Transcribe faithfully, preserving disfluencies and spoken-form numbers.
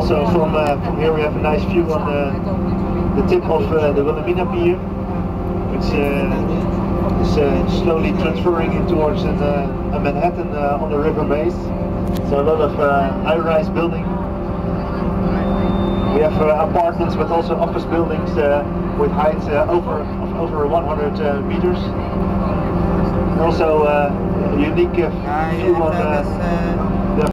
Also from, uh, from here we have a nice view on the, the tip of uh, the Wilhelmina pier, which uh, is uh, slowly transferring in towards an, uh, a Manhattan uh, on the river Maas. So a lot of uh, high-rise building. We have uh, apartments but also office buildings uh, with heights uh, over of over one hundred uh, meters. And also uh, a unique uh, view on uh, the